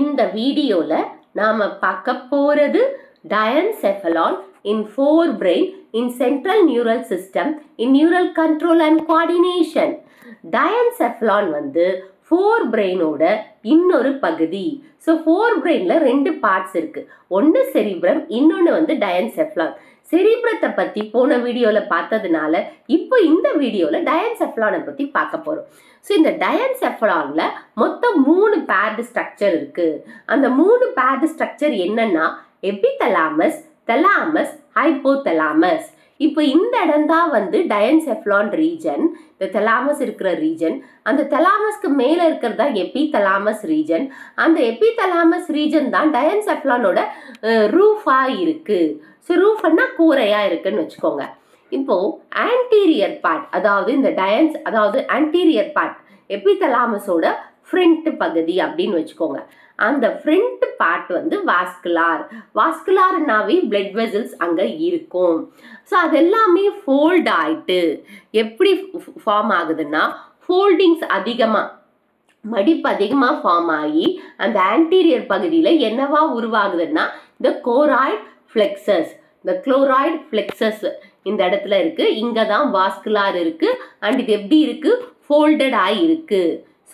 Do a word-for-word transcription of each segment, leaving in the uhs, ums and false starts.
இந்த வீடியோல நாம பார்க்க போறது diencephalon in forebrain, in central neural system, in neural control and coordination. Diencephalon வந்து forebrain ஓட இன்னொரு பகுதி. So forebrainல ரெண்டு parts இருக்கு. ஒன்னு cerebrum, இன்னொன்னு வந்து diencephalon. செரிப்ரத்தை பத்தி போன வீடியோல பார்த்ததுனால இப்போ இந்த வீடியோல diencephalon பத்தி பார்க்க போறோம். சோ இந்த diencephalonல மொத்தம் மூணு பேர்ட் ஸ்ட்ரக்சர் இருக்கு. அந்த மூணு பேர்ட் ஸ்ட்ரக்சர் என்னன்னா epithalamus, thalamus, hypothalamus. இப்போ இந்த இடம்தான் வந்து diencephalon region, இந்த thalamus இருக்கிற region. அந்த thalamusக்கு மேல இருக்கிறது தான் epithalamus region. அந்த epithalamus region தான் diencephalonோட ரூஃபா இருக்கு. சோ ரூஃப்னா கூரையா இருக்குன்னு வெச்சுக்கோங்க. இப்போ anterior part, அதாவது இந்த dienc அதாவது anterior part epithalamusோட front பகுதி அப்படினு வெச்சுக்கோங்க. அந்த front part வந்து vascular. vascular நாவே blood vessels அங்க இருக்கும். சோ அதெல்லாம் fold ஆயிட்டு எப்படி form ஆகுதுன்னா foldings அதிகமா மடிப்பு அதிகமா form ஆகி அந்த anterior பகுதியில என்னவா உருவாகுதுன்னா the choroid plexus, the choroid plexus இந்த இடத்துல இருக்கு. இங்க தான் vascular இருக்கு and இது எப்படி இருக்கு folded ஆயி இருக்கு.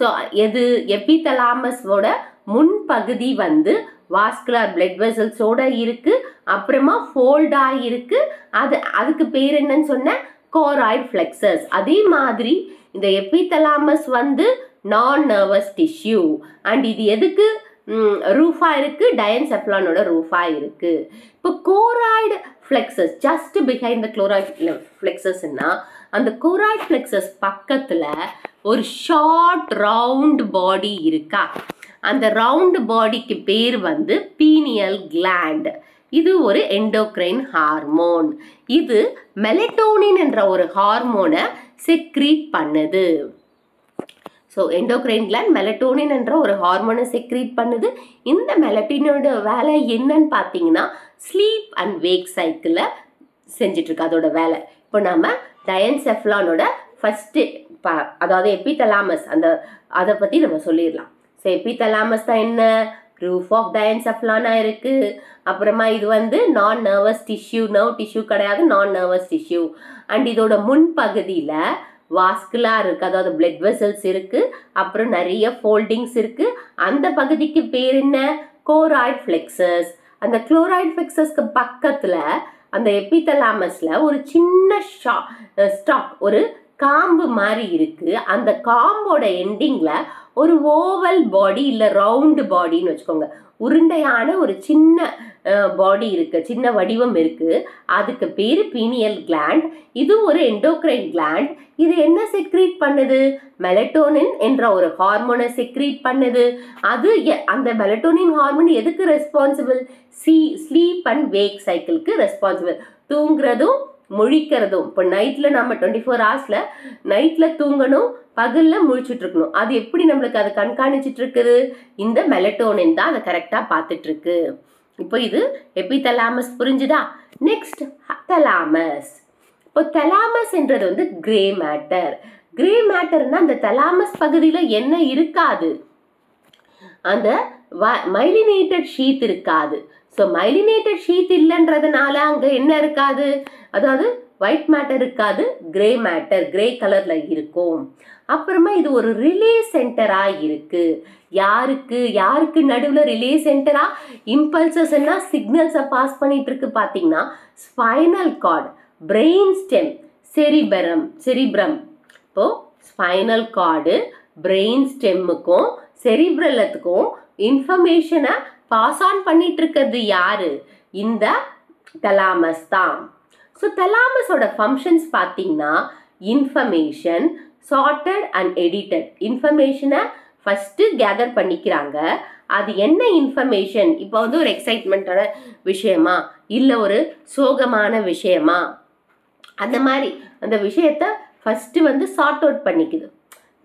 சோ எது epithalamus ஓட முன் பகுதி வந்து vascular blood vessels ஓட இருக்கு, அப்புறமா fold ஆயி இருக்கு. அது அதுக்கு பேர் என்னன்னு சொன்னா choroid plexus. அதே மாதிரி இந்த epithalamus வந்து non nervous tissue and இது எதுக்கு ரூஃபா இருக்கு, diencephalonோட ரூஃபா இருக்கு. இப்போ choroid plexus just behind the choroid ஃப்ளெக்சஸ்னா அந்த கோராய்டு ஃப்ளெக்சஸ் பக்கத்துல ஒரு ஷார்ட் ரவுண்ட் பாடி இருக்கா, அந்த ரவுண்ட் பாடிக்கு பேர் வந்து பீனியல் கிளாண்ட். இது ஒரு எண்டோக்ரைன் ஹார்மோன். இது மெலட்டோனின் என்ற ஒரு ஹார்மோனை செக்ரீட் பண்ணுது. ஸோ எண்டோக்ரைன் கிளாண்ட் மெலட்டோனின் என்ற ஒரு ஹார்மோனை செக்ரீட் பண்ணுது. இந்த மெலட்டோனோட வேலை என்னன்னு பார்த்தீங்கன்னா ஸ்லீப் அண்ட் வேக் சைக்கிளில் செஞ்சிட்ருக்கு அதோட வேலை. இப்போ நம்ம diencephalonோட ஃபஸ்ட்டு பா அதாவது epithalamus அந்த அதை பற்றி நம்ம சொல்லிடலாம். ஸோ epithalamus தான் என்ன ரூஃப் ஆஃப் diencephalon-ஆ இருக்குது. அப்புறமா இது வந்து நான் நர்வஸ் டிஷ்யூ, நர்வ் டிஷ்யூ கிடையாது, நான் நர்வஸ் டிஷ்யூ. அண்ட் இதோட முன்பகுதியில் வாஸ்குலா இருக்கு, அதாவது பிளட் வெசல்ஸ் இருக்கு, அப்புறம் நிறைய ஃபோல்டிங்ஸ் இருக்கு. அந்த பகுதிக்கு பேர் என்ன கோராய்ட் ஃப்ளெக்சஸ். அந்த குளோராய்ட் ஃப்ளெக்சஸ்க்கு பக்கத்துல அந்த எபித்தலாமஸ்ல ஒரு சின்ன ஸ்டாக் ஒரு காம்பு மாதிரி இருக்கு. அந்த காம்போட எண்டிங்ல ஒரு ஓவல் பாடி இல்லை ரவுண்டு பாடின்னு வச்சுக்கோங்க, உருண்டையான ஒரு சின்ன பாடி இருக்கு, சின்ன வடிவம் இருக்கு. அதுக்கு பேர் பீனியல் கிளாண்ட். இது ஒரு எண்டோக்ரைன் கிளாண்ட். இது என்ன செக்ரீட் பண்ணுது? மெலட்டோனின் என்ற ஒரு ஹார்மோனை செக்ரீட் பண்ணுது. அது அந்த மெலட்டோனின் ஹார்மோன் எதுக்கு responsible? See sleep and wake சைக்கிளுக்கு ரெஸ்பான்சிபிள். தூங்குறதும் முழிக்கிறதும். இப்போ நைட்டில் நம்ம டுவெண்ட்டி ஃபோர் ஹவர்ஸில் நைட்டில் தூங்கணும், பகலில் முழிச்சுட்டு இருக்கணும். அது எப்படி நம்மளுக்கு அதை கண்காணிச்சிட்டு இருக்குது? இந்த மெலட்டோனின் தான் அதை கரெக்டாக பார்த்துட்ருக்கு. இப்போ இது epithalamus புரிஞ்சுதா? Next thalamus. இப்போ thalamus என்றது வந்து கிரே மேட்டர். கிரே மேட்டர்னா அந்த thalamus பகுதியில் என்ன இருக்காது? அந்த மைலினேட்டட் ஷீத் இருக்காது. ஸோ மைலினேட்டட் ஷீத் இல்லைன்றதுனால அங்கே என்ன இருக்காது, அதாவது ஒயிட் மேட்டர் இருக்காது, கிரே மேட்டர் கிரே கலர்ல இருக்கும். அப்புறமா இது ஒரு ரிலே சென்டரா இருக்கு. யாருக்கு யாருக்கு நடுவில் ரிலே சென்டரா இம்பல்சஸ் என்ன சிக்னல்ஸை பாஸ் பண்ணிட்டு இருக்கு பார்த்தீங்கன்னா spinal cord, brain stem, cerebrum cerebrum. இப்போ ஸ்பைனல் கார்டு பிரெயின் ஸ்டெம்முக்கும் செரிப்ரலத்துக்கும் இன்ஃபர்மேஷனை பாஸ் ஆன் பண்ணிட்டு இருக்கிறது யாரு? இந்த thalamus தான். ஸோ thalamusோட ஃபங்க்ஷன்ஸ் பார்த்தீங்கன்னா இன்ஃபர்மேஷன் சார்ட்டட் அண்ட் எடிட்டட். இன்ஃபர்மேஷனை ஃபஸ்ட்டு கேதர் பண்ணிக்கிறாங்க. அது என்ன இன்ஃபர்மேஷன்? இப்போ வந்து ஒரு எக்ஸைட்மெண்ட்டான விஷயமா இல்லை ஒரு சோகமான விஷயமா, அந்த மாதிரி அந்த விஷயத்தை ஃபஸ்ட்டு வந்து சார்ட் அவுட் பண்ணிக்குது.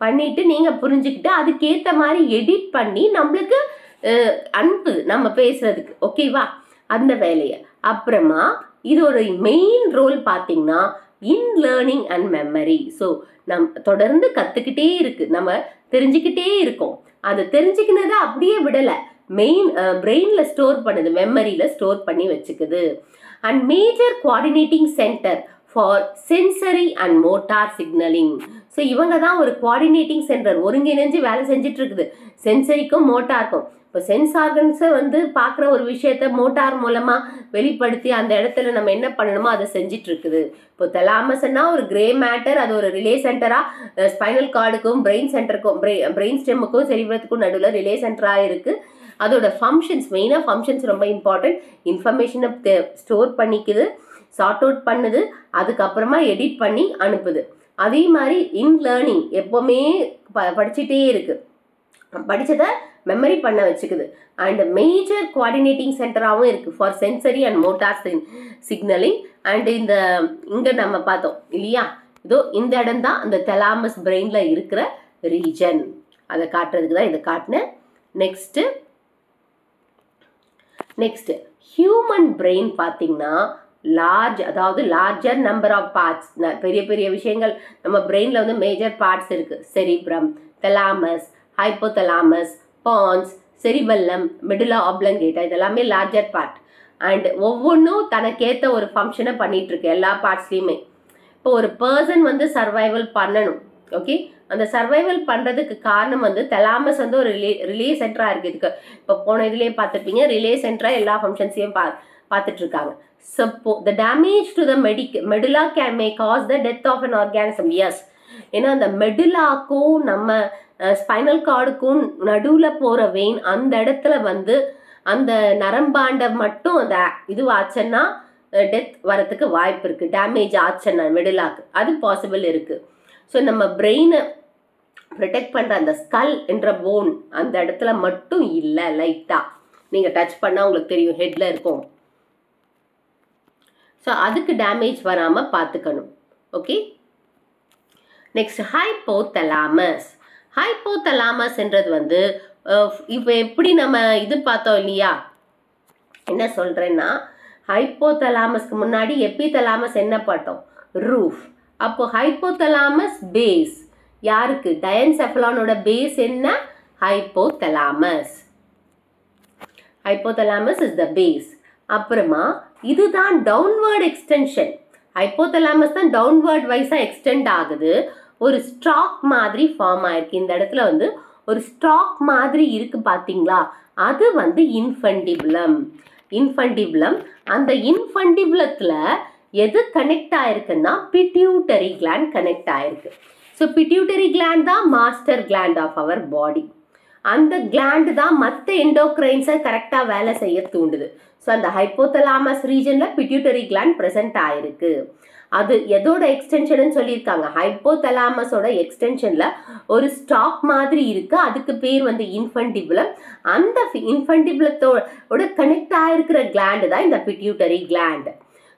பண்ணிவிட்டு நீங்கள் புரிஞ்சுக்கிட்டு அதுக்கேற்ற மாதிரி எடிட் பண்ணி நம்மளுக்கு அனுப்புது நம்ம பேசுகிறதுக்கு, ஓகேவா? அந்த வேலையை. அப்புறமா இதோட மெயின் ரோல் பார்த்தீங்கன்னா in learning and memory. So நம் தொடர்ந்து கற்றுக்கிட்டே இருக்கு, நம்ம தெரிஞ்சுக்கிட்டே இருக்கோம். அதை தெரிஞ்சுக்கினதை அப்படியே விடலை, main uh, brain la store pannudu, memory la store panni vechikudu. And major coordinating center for sensory and motor signaling. So இவங்க தான் ஒரு coordinating center, ஒருங்கிணைஞ்சு வேலை செஞ்சிட்டு இருக்குது சென்சரிக்கும் மோட்டாருக்கும். இப்போ சென்ஸ் ஆர்கன்ஸை வந்து பார்க்குற ஒரு விஷயத்தை மோட்டார் மூலமாக வெளிப்படுத்தி அந்த இடத்துல நம்ம என்ன பண்ணணுமோ அதை செஞ்சிட்டு இருக்குது. இப்போ தெலாமஸ்னா ஒரு கிரே மேட்டர், அது ஒரு ரிலே சென்டராக ஸ்பைனல் கார்டுக்கும் பிரெயின் சென்டருக்கும் பிரெயின் ஸ்டெம்முக்கும் செரிப்ரத்துக்கும் நடுவில் ரிலே சென்டராக இருக்குது. அதோட ஃபங்க்ஷன்ஸ் மெயினாக ஃபங்க்ஷன்ஸ் ரொம்ப இம்பார்ட்டன்ட். இன்ஃபர்மேஷனை ஸ்டோர் பண்ணிக்குது, சார்ட் அவுட் பண்ணுது, அதுக்கப்புறமா எடிட் பண்ணி அனுப்புது. அதே மாதிரி இன் லேர்னிங் எப்போவுமே ப படிச்சுட்டே இருக்குது, படித்ததை மெமரி பண்ண வச்சுக்குது. அண்ட் மேஜர் கோஆர்டினேட்டிங் சென்டராகவும் இருக்குது for sensory and motor signalling. And இந்த இங்கே நம்ம பார்த்தோம் இல்லையா, இதோ இந்த இடம் தான் அந்த தெலாமஸ் பிரெயினில் இருக்கிற ரீஜன், அதை காட்டுறதுக்கு தான் இதை காட்டினேன். நெக்ஸ்ட்டு நெக்ஸ்ட்டு ஹியூமன் பிரெயின் பார்த்திங்கன்னா லார்ஜ், அதாவது லார்ஜர் நம்பர் ஆஃப் பார்ட்ஸ், பெரிய பெரிய விஷயங்கள் நம்ம பிரெயினில் வந்து மேஜர் பார்ட்ஸ் இருக்குது. Cerebrum, thalamus, hypothalamus, pons, cerebellum, medulla oblongata, இதெல்லாமே லார்ஜர் பார்ட். அண்ட் ஒவ்வொன்றும் தனக்கேற்ற ஒரு ஃபங்க்ஷனை பண்ணிகிட்ருக்கு எல்லா பார்ட்ஸ்லேயுமே. இப்போ ஒரு பர்சன் வந்து சர்வைவல் பண்ணணும், ஓகே, அந்த சர்வைவல் பண்ணுறதுக்கு காரணம் வந்து தெலாமஸ் வந்து ஒரு ரிலே ரிலே சென்டராக இருக்குது. இதுக்கு இப்போ போன இதுலேயே பார்த்துருப்பீங்க, ரிலே சென்டராக எல்லா ஃபங்க்ஷன்ஸையும் பா பார்த்துட்ருக்காங்க. Suppose the damage to the medic medulla can may cause the death of an organism. Yes, ஏன்னா அந்த மெடுலாக்கும் நம்ம ஸ்பைனல் கார்டுக்கும் நடுவில் போகிற வெயின், அந்த இடத்துல வந்து அந்த நரம்பாண்டை மட்டும் அந்த இது ஆச்சுன்னா டெத் வரத்துக்கு வாய்ப்பு இருக்குது. டேமேஜ் ஆச்சுன்னா மெடுலாக்கு அது பாசிபிள் இருக்குது. ஸோ நம்ம பிரெயினை ப்ரொடெக்ட் பண்ணுற அந்த ஸ்கல் என்ற போன் அந்த இடத்துல மட்டும் இல்லை, லைட்டாக நீங்கள் டச் பண்ணால் உங்களுக்கு தெரியும் ஹெட்டில் இருக்கும். ஸோ அதுக்கு டேமேஜ் வராமல் பார்த்துக்கணும், ஓகே. Next hypothalamus. ஹைப்போதலாமஸ்ன்றது வந்து இப்போ எப்படி நம்ம இது பார்த்தோம் இல்லையா, என்ன சொல்கிறேன்னா ஹைப்போதலாமஸ்க்கு முன்னாடி எபிதலாமஸ் என்ன பார்த்தோம், ரூஃப். அப்போ ஹைப்போதலாமஸ் பேஸ் யாருக்கு, டயன்செஃபலானோட பேஸ் என்ன, hypothalamus. Hypothalamus is the base. அப்புறமா இதுதான் டவுன்வர்ட் எக்ஸ்டென்ஷன், ஹைப்போதலாமஸ் தான் டவுன்வர்ட் வைஸாக எக்ஸ்டெண்ட் ஆகுது. ஒரு ஸ்ட்ராக் மாதிரி ஃபார்ம் ஆயிருக்கு இந்த இடத்துல, வந்து ஒரு ஸ்ட்ராக் மாதிரி இருக்குது பார்த்தீங்களா, அது வந்து இன்ஃபண்டிபுலம். இன்ஃபண்டிபுலம், அந்த இன்ஃபண்டிபுலத்தில் எது கனெக்ட் ஆகிருக்குன்னா பிட்யூட்டரி கிளாண்ட் கனெக்ட் ஆகிருக்கு. ஸோ பிட்யூட்டரி கிளாண்ட் தான் master gland of our body. அந்த கிளாண்டு தான் மற்ற எண்டோக்ரைன்ஸை கரெக்டாக வேலை செய்ய தூண்டுது. ஸோ அந்த ஹைப்போதலாமஸ் ரீஜனில் பிட்யூட்டரி கிளாண்ட் ப்ரெசென்ட் ஆகிருக்கு. அது எதோட எக்ஸ்டென்ஷன் சொல்லியிருக்காங்க, ஹைப்போதலாமஸோட எக்ஸ்டென்ஷனில் ஒரு ஸ்டாக் மாதிரி இருக்குது, அதுக்கு பேர் வந்து இன்ஃபண்டிபுலம். அந்த இன்ஃபண்டிபுலத்தோட கனெக்ட் ஆகிருக்கிற கிளாண்டு தான் இந்த பிட்யூட்டரி கிளாண்டு.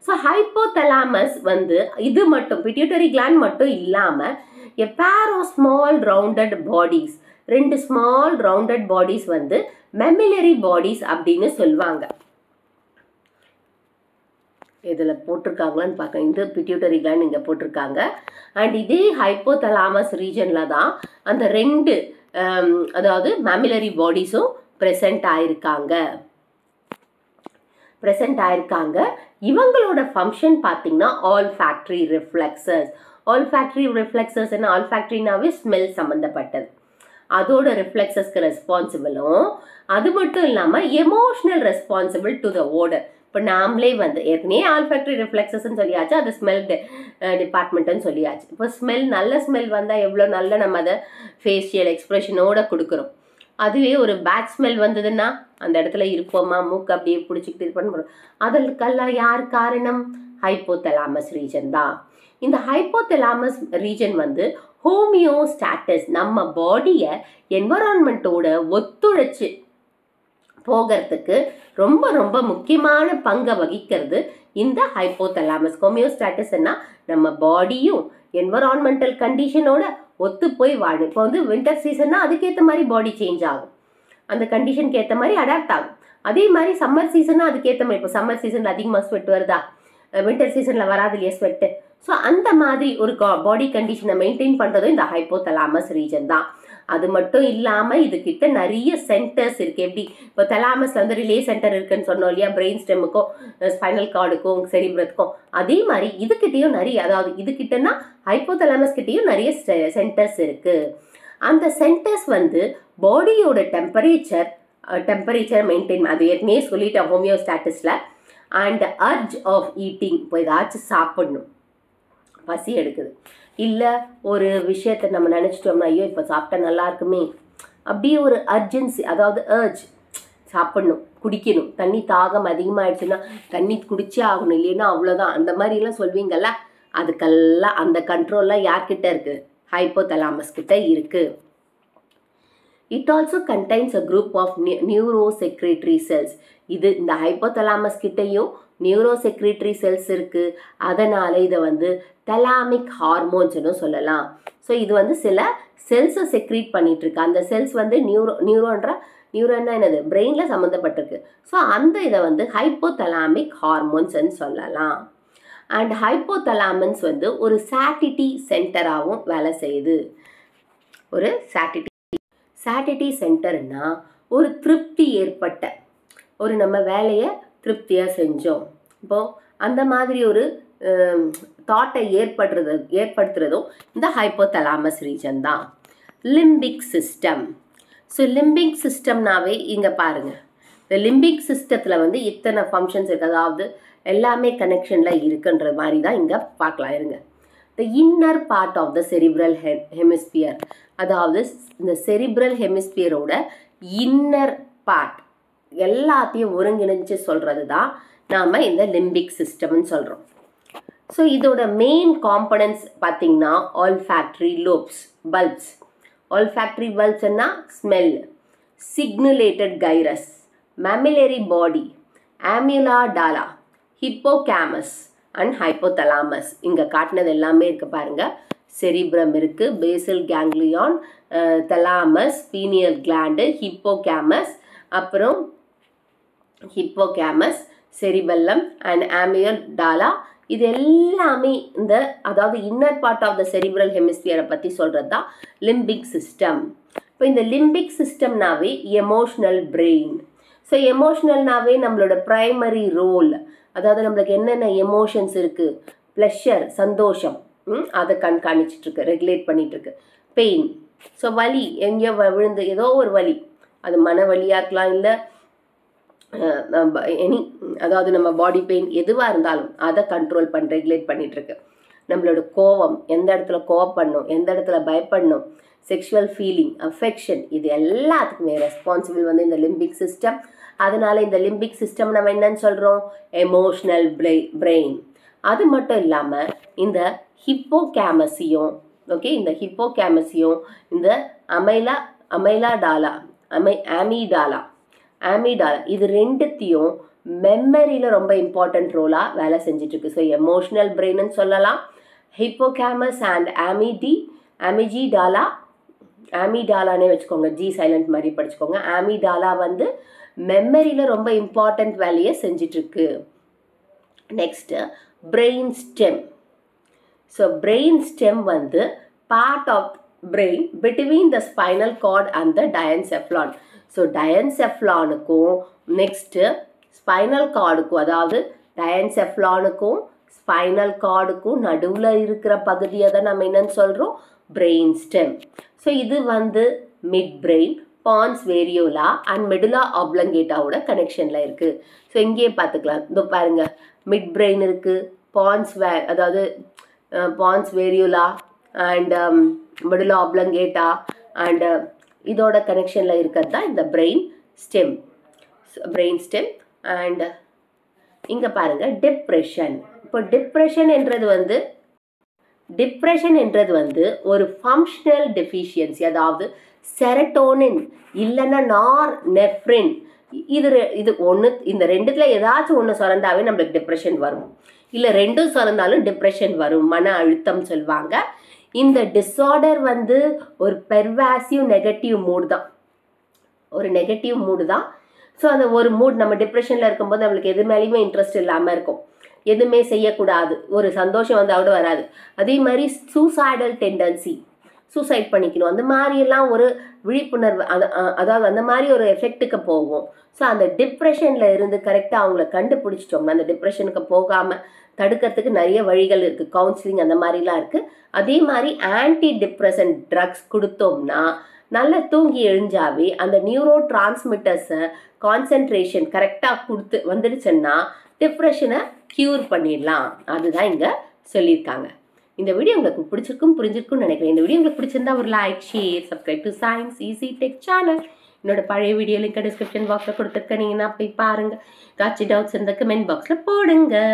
ஸோ ஹைப்போதலாமஸ் வந்து இது மட்டும் பிட்யூட்டரி கிளாண்ட் மட்டும் இல்லாமல் a pair of small rounded bodies, ரெண்டு ஸ்மால் ரவுண்டட் பாடிஸ் வந்து மெமிலரி பாடிஸ் அப்படின்னு சொல்லுவாங்க. இதில் போட்டிருக்காங்களான்னு பார்க்க, இந்த பிட்யூட்டரி கிளாண்ட் இங்கே போட்டிருக்காங்க. அண்ட் இதே ஹைப்போதலாமஸ் ரீஜனில் தான் அந்த ரெண்டு அதாவது மேமிலரி பாடிஸும் ப்ரெசென்ட் ஆகிருக்காங்க ப்ரெசென்ட் ஆகிருக்காங்க இவங்களோட ஃபங்க்ஷன் பார்த்திங்கன்னா ஆல்ஃபேக்டரி ரிஃப்ளெக்ஸஸ். ஆல்ஃபேக்டரி ரிஃப்ளெக்ஸஸ் என்ன, ஆல்ஃபேக்டரினாவே ஸ்மெல் சம்மந்தப்பட்டது, அதோட ரிஃப்ளெக்ஸஸ்க்கு ரெஸ்பான்சிபிளும். அது மட்டும் இல்லாமல் emotional responsible to the order. இப்போ நாமளே வந்து ஏற்கனவே ஆல்ஃபேக்டரி ரிஃப்ளெக்ஸஸ்ன்னு சொல்லியாச்சு, அது ஸ்மெல் டிபார்ட்மெண்ட்டுன்னு சொல்லியாச்சு. இப்போ ஸ்மெல் நல்ல ஸ்மெல் வந்தால் எவ்வளோ நல்ல நம்ம அதை ஃபேஷியல் எக்ஸ்ப்ரெஷனோடு கொடுக்குறோம். அதுவே ஒரு பேட் ஸ்மெல் வந்ததுன்னா அந்த இடத்துல இருப்போமா, மூக்கு அப்படியே பிடிச்சிக்கிட்டு இது பண்ண போகிறோம். அதற்கெல்லாம் யார் காரணம், ஹைப்போதலாமஸ் ரீஜன் தான். இந்த ஹைப்போதலாமஸ் ரீஜன் வந்து ஹோமியோஸ்டாட்டஸ், நம்ம பாடியை என்வரான்மெண்ட்டோட ஒத்துழைச்சி போகிறதுக்கு ரொம்ப ரொம்ப முக்கியமான பங்கை வகிக்கிறது இந்த ஹைப்போதலாமஸ். ஹோமியோஸ்டாட்டஸ்ன்னா நம்ம பாடியும் என்வரான்மெண்டல் கண்டிஷனோட ஒத்து போய் வாழும். இப்போ வந்து வின்டர் சீசன்னா அதுக்கேற்ற மாதிரி பாடி சேஞ்ச் ஆகும், அந்த கண்டிஷனுக்கு ஏற்ற மாதிரி அடாப்ட் ஆகும். அதே மாதிரி சம்மர் சீசன்னா அதுக்கேற்ற மாதிரி, இப்போ சம்மர் சீசனில் அதிகமாக ஸ்வெட் வருதா, வின்டர் சீசனில் வராது இல்லையா ஸ்வெட்டு, So, அந்த மாதிரி ஒரு body condition maintain பண்றது இந்த hypothalamus region தான். அது மட்டும் இல்லாம இது கிட்ட நிறைய centers இருக்கு. எப்படி இப்ப thalamus வந்து relay center இருக்குன்னு சொன்னோம் இல்லையா, brain stem க்கு spinal cord க்கு cerebrum க்கு. அதே மாதிரி இது கிட்டயும் நிறைய, அதாவது இது கிட்டனா hypothalamus கிட்டயும் நிறைய centers இருக்கு. அந்த centers வந்து bodyயோட temperature temperature maintain, அது ஏற்கனவே சொல்லிட்டேன் homeostatisல, and urge of eating, போய் ஏதாச்சும் சாப்பிடணும், பசி எடுக்குது இல்ல ஒரு விஷயத்தை நம்ம நினைச்சிட்டோம்னா ஐயோ இப்ப சாப்பிட்டா நல்லா இருக்குமே அப்படியே ஒரு அர்ஜென்சி, அதாவது அர்ஜ் சாப்பிடணும், குடிக்கணும், தண்ணி தாகம் அதிகமாயிடுச்சுன்னா தண்ணி குடிச்சே ஆகணும் இல்லைன்னா அவ்வளோதான், அந்த மாதிரிலாம் சொல்வீங்கல்ல, அதுக்கெல்லாம் அந்த கண்ட்ரோல்லாம் யார்கிட்ட இருக்கு? ஹைப்போதலாமஸ் கிட்ட இருக்கு. It also contains a group of neurosecretory cells. இது இந்த hypothalamus கிட்டையும் neurosecretory cells இருக்கு, அதனால இதை வந்து thalamic hormones னு சொல்லலாம். ஸோ இது வந்து சில செல்ஸை செக்ரீட் பண்ணிட்டு இருக்கு. அந்த செல்ஸ் வந்து நியூரோ நியூரோன்ற நியூரோன்னா என்னது, பிரெயின்ல சம்மந்தப்பட்டிருக்கு. ஸோ அந்த இதை வந்து ஹைப்போதலாமிக் ஹார்மோன்ஸ்ன்னு சொல்லலாம். அண்ட் ஹைப்போதலாமன்ஸ் வந்து ஒரு சாட்டிட்டி சென்டராகவும் வேலை செய்யுது. ஒரு சாட்டிட்டி சாட்டிட்டி சென்டர்னா ஒரு திருப்தி ஏற்பட்ட, ஒரு நம்ம வேலையை திருப்தியாக செஞ்சோம் இப்போது அந்த மாதிரி ஒரு தாட்டை ஏற்படுறது ஏற்படுத்துறதும் இந்த ஹைப்போதலாமஸ் ரீஜன் தான். Limbic system. ஸோ லிம்பிக் சிஸ்டம்னாவே இங்கே பாருங்கள், இந்த லிம்பிக் சிஸ்டத்தில் வந்து இத்தனை ஃபங்க்ஷன்ஸ் இருக்குது, அதாவது எல்லாமே கனெக்ஷனில் இருக்குன்ற மாதிரி தான் இங்கே பார்க்கலாம். இருங்க, the inner part of the cerebral hemisphere, அதாவது இந்த cerebral hemisphere ஓட inner part எல்லாத்தையும் ஒருங்கிணைஞ்சு சொல்கிறது தான் நாம் இந்த limbic systemன்னு சொல்கிறோம். ஸோ இதோட மெயின் காம்பனன்ட்ஸ் பார்த்திங்கன்னா olfactory lobes, bulbs. olfactory bulbsன்னா smell, சிக்னலேட்டட் gyrus, mammillary body, amygdala, hippocampus and hypothalamus. இங்கே காட்டினது எல்லாமே இருக்குது பாருங்கள், செரிப்ரம் இருக்குது, basal ganglion, thalamus, pineal gland, hippocampus, அப்புறம் ஹிப்போகேமஸ், செரிபெல்லம் அண்ட் ஆமியோடாலா. இது எல்லாமே இந்த அதாவது inner part of the cerebral ஹெமிஸ்பியரை பற்றி சொல்கிறது தான் லிம்பிக் சிஸ்டம். இப்போ இந்த லிம்பிக் சிஸ்டம்னாவே எமோஷ்னல் பிரெயின். ஸோ எமோஷ்னல்னாவே நம்மளோட ப்ரைமரி ரோல், அதாவது நம்மளுக்கு என்னென்ன எமோஷன்ஸ் இருக்குது, ப்ளஷர் சந்தோஷம் அதை கண்காணிச்சிட்ருக்கு, ரெகுலேட் பண்ணிகிட்ருக்கு, பெயின் ஸோ வலி, எங்கேயோ விழுந்து ஏதோ ஒரு வலி, அது மன வலியாக இருக்கலாம், இல்லை எனி அதாவது நம்ம பாடி பெயின் எதுவாக இருந்தாலும் அதை கண்ட்ரோல் பண்ணி ரெகுலேட் பண்ணிகிட்ருக்கு. நம்மளோட கோபம், எந்த இடத்துல கோபம் பண்ணணும், எந்த இடத்துல பயப்படணும், செக்ஷுவல் ஃபீலிங், அஃபெக்ஷன், இது எல்லாத்துக்குமே ரெஸ்பான்சிபிள் வந்து இந்த லிம்பிக் சிஸ்டம். அதனால் இந்த லிம்பிக் சிஸ்டம் நம்ம என்னன்னு சொல்கிறோம், எமோஷ்னல் பிரெயின். அது மட்டும் இல்லாமல் இந்த ஹிப்போகேமஸையும், ஓகே இந்த ஹிப்போகேமஸையும் இந்த அமைலா அமைலாடாலா அமை ஆமிடாலா ஆமிடாலா இது ரெண்டுத்தையும் மெமரியில் ரொம்ப இம்பார்ட்டன்ட் ரோலாக வேலை செஞ்சிட்ருக்கு. ஸோ எமோஷ்னல் பிரெயின்னு சொல்லலாம். ஹிப்போகேமஸ் அண்ட் ஆமிடி ஆமிஜிடாலா ஆமிடாலானே வச்சுக்கோங்க, ஜி சைலண்ட் மாதிரி படிச்சுக்கோங்க. ஆமிடாலா வந்து மெமரியில் ரொம்ப இம்பார்ட்டண்ட் வேலையை செஞ்சிட்ருக்கு. Next brain stem. So brain stem வந்து part of brain between the spinal cord and the diencephalon. So diencephalonக்கும் நெக்ஸ்ட்டு ஸ்பைனல் கார்டுக்கும், அதாவது diencephalonக்கும் ஸ்பைனல் கார்டுக்கும் நடுவில் இருக்கிற பகுதியை தான் நம்ம என்னன்னு சொல்கிறோம், பிரெயின் ஸ்டெம். ஸோ இது வந்து midbrain, pons varolii and medulla ஆப்ளங்கேட்டாவோட கனெக்ஷனில் இருக்குது. ஸோ இங்கேயே பார்த்துக்கலாம், இதோ பாருங்கள் midbrain இருக்குது, பான்ஸ் வே அதாவது pons varolii and medulla oblongata and இதோட கனெக்ஷனில் இருக்கிறது தான் இந்த brain stem brain stem and இங்கே பாருங்கள் டிப்ரெஷன். இப்போ டிப்ரெஷன் என்றது வந்து டிப்ரெஷன் என்றது வந்து ஒரு ஃபங்க்ஷனல் டெஃபிஷியன்சி, அதாவது செரட்டோனின் இல்லைன்னா நார்நெஃப்ரின், இது இது ஒன்று இந்த ரெண்டுத்துல ஏதாச்சும் ஒன்று சுரந்தாவே நம்மளுக்கு டிப்ரெஷன் வரும், இல்லை ரெண்டும் சுரந்தாலும் டிப்ரெஷன் வரும், மன அழுத்தம் சொல்லுவாங்க. இந்த டிஸார்டர் வந்து ஒரு பெர்வாசிவ் நெகட்டிவ் மூடு தான், ஒரு நெகட்டிவ் மூடு தான். ஸோ அந்த ஒரு மூட் நம்ம டிப்ரெஷனில் இருக்கும்போது நம்மளுக்கு எது மேலேயுமே இன்ட்ரெஸ்ட் இல்லாமல் இருக்கும், எதுவுமே செய்யக்கூடாது, ஒரு சந்தோஷம் வந்து அவட வராது. அதே மாதிரி சூசைடல் டெண்டன்சி, சூசைட் பண்ணிக்கணும், அந்த மாதிரியெல்லாம் ஒரு விழிப்புணர்வு, அதாவது அந்த மாதிரி ஒரு எஃபெக்ட்டுக்கு போகும். ஸோ அந்த டிப்ரெஷனில் இருந்து கரெக்டாக அவங்கள கண்டுபிடிச்சிட்டோம்னா அந்த டிப்ரெஷனுக்கு போகாமல் தடுக்கிறதுக்கு நிறைய வழிகள் இருக்குது, கவுன்சிலிங் அந்த மாதிரிலாம் இருக்குது. அதே மாதிரி ஆன்டி டிப்ரெஷன் ட்ரக்ஸ் கொடுத்தோம்னா நல்லா தூங்கி எழுஞ்சாவே அந்த நியூரோ டிரான்ஸ்மிட்டர்ஸை கான்சன்ட்ரேஷன் கரெக்டாக கொடுத்து வந்துடுச்சுன்னா டிப்ரெஷனை க்யூர் பண்ணிடலாம். அதுதான் இங்கே சொல்லியிருக்காங்க. இந்த வீடியோ உங்களுக்கு பிடிச்சிருக்கும் புரிஞ்சிருக்கும்னு நினைக்கிறேன். இந்த வீடியோ உங்களுக்கு பிடிச்சிருந்தா ஒரு like, share, subscribe to science easy tech channel. என்னோட பழைய வீடியோ லிங்க் டிஸ்கிரிப்ஷன் பாக்ஸில் கொடுத்துருக்கேன், நீங்கள் நான் போய் பாருங்கள். ஏதாச்சும் டவுட்ஸ் இருந்தால் கமெண்ட் பாக்ஸில் போடுங்க.